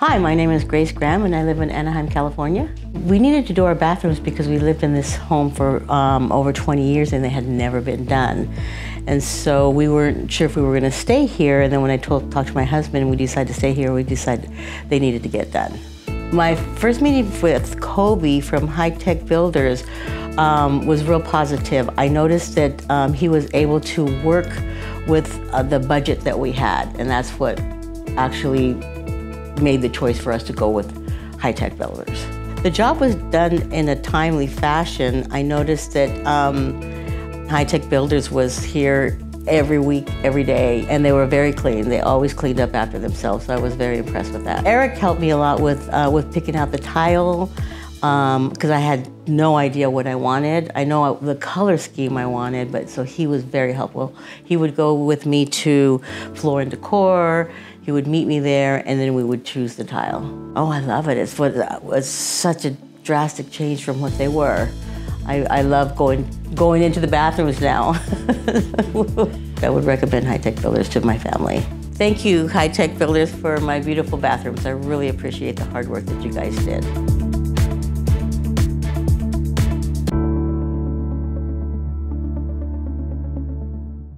Hi, my name is Grace Graham and I live in Anaheim, California. We needed to do our bathrooms because we lived in this home for over 20 years and they had never been done. And so we weren't sure if we were going to stay here, and then when I talked to my husband and we decided to stay here, we decided they needed to get done. My first meeting with Kobe from Hi-Tech Builders was real positive. I noticed that he was able to work with the budget that we had, and that's what actually made the choice for us to go with Hi-Tech Builders. The job was done in a timely fashion. I noticed that Hi-Tech Builders was here every week, every day, and they were very clean. They always cleaned up after themselves, so I was very impressed with that. Eric helped me a lot with picking out the tile, because I had no idea what I wanted. I know the color scheme I wanted, but so he was very helpful. He would go with me to Floor and Decor. He would meet me there, and then we would choose the tile. Oh, I love it. It's such a drastic change from what they were. I love going into the bathrooms now. I would recommend Hi-Tech Builders to my family. Thank you, Hi-Tech Builders, for my beautiful bathrooms. I really appreciate the hard work that you guys did.